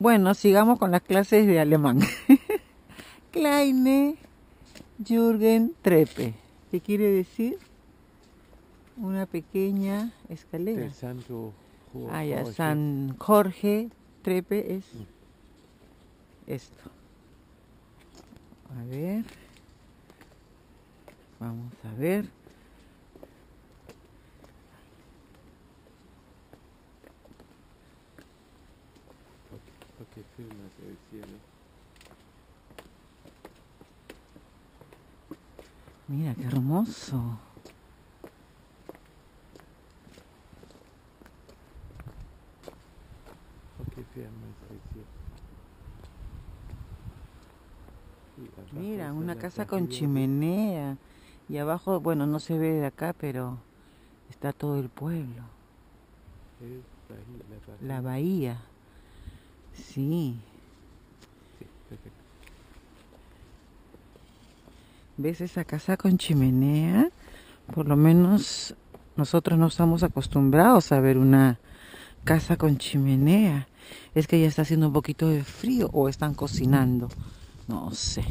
Bueno, sigamos con las clases de alemán. Kleine Jürgen Treppe, ¿qué quiere decir? Una pequeña escalera. El Santo Jorge. Ah, ya, San Jorge Treppe es esto. A ver. Vamos a ver. Porque filmas el cielo. Mira, qué hermoso. Mira, una casa con chimenea y abajo, bueno, no se ve de acá, pero está todo el pueblo, la bahía, sí. ¿Ves esa casa con chimenea? Por lo menos nosotros no estamos acostumbrados a ver una casa con chimenea. Es que ya está haciendo un poquito de frío o están cocinando, no sé.